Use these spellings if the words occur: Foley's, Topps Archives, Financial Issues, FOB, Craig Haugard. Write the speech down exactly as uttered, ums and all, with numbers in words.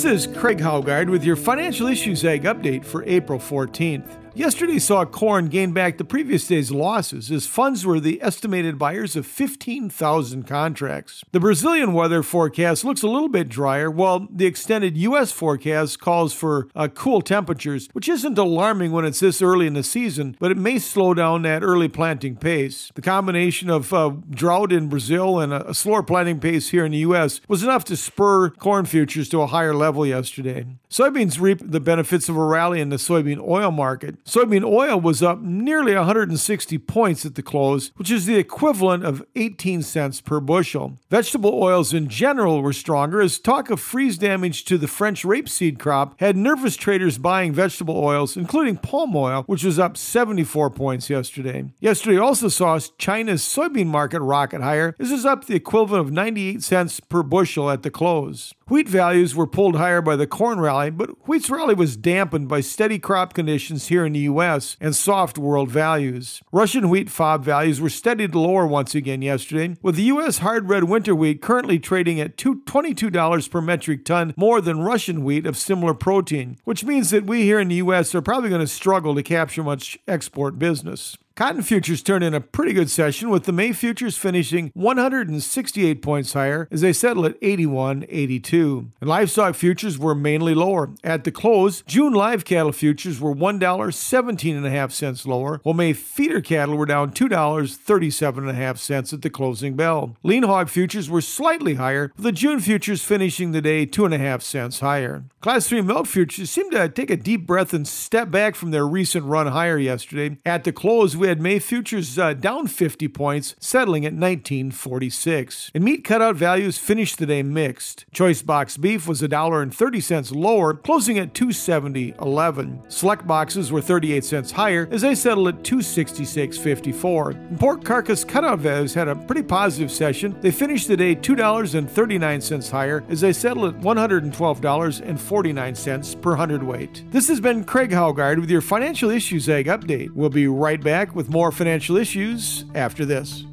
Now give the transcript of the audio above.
This is Craig Haugard with your Financial Issues Ag update for April fourteenth. Yesterday saw corn gain back the previous day's losses as funds were the estimated buyers of fifteen thousand contracts. The Brazilian weather forecast looks a little bit drier, while the extended U S forecast calls for uh, cool temperatures, which isn't alarming when it's this early in the season, but it may slow down that early planting pace. The combination of uh, drought in Brazil and a slower planting pace here in the U S was enough to spur corn futures to a higher level yesterday. Soybeans reaped the benefits of a rally in the soybean oil market. Soybean oil was up nearly one hundred sixty points at the close, which is the equivalent of eighteen cents per bushel. Vegetable oils in general were stronger as talk of freeze damage to the French rapeseed crop had nervous traders buying vegetable oils, including palm oil, which was up seventy-four points yesterday. Yesterday also saw China's soybean market rocket higher. This is up the equivalent of ninety-eight cents per bushel at the close. Wheat values were pulled higher by the corn rally, but wheat's rally was dampened by steady crop conditions here in the U S and soft world values. Russian wheat FOB values were steadied lower once again yesterday, with the U S hard red winter wheat currently trading at twenty-two dollars per metric ton more than Russian wheat of similar protein, which means that we here in the U S are probably going to struggle to capture much export business. Cotton futures turned in a pretty good session, with the May futures finishing one hundred sixty-eight points higher as they settle at eighty-one eighty-two. And livestock futures were mainly lower. At the close, June live cattle futures were one dollar seventeen and a half cents lower, while May feeder cattle were down two dollars thirty-seven and a half cents at the closing bell. Lean hog futures were slightly higher, with the June futures finishing the day two and a half cents higher. Class three milk futures seemed to take a deep breath and step back from their recent run higher yesterday. At the close, we had May futures uh, down fifty points, settling at nineteen forty-six. And meat cutout values finished the day mixed. Choice box beef was one dollar thirty lower, closing at two seventy eleven. Select boxes were thirty-eight cents higher as they settled at two sixty-six fifty-four. Pork carcass cutout values had a pretty positive session. They finished the day two dollars thirty-nine higher as they settled at one hundred twelve dollars forty-nine per hundredweight. This has been Craig Haugard with your Financial Issues Ag update. We'll be right back with more financial issues after this.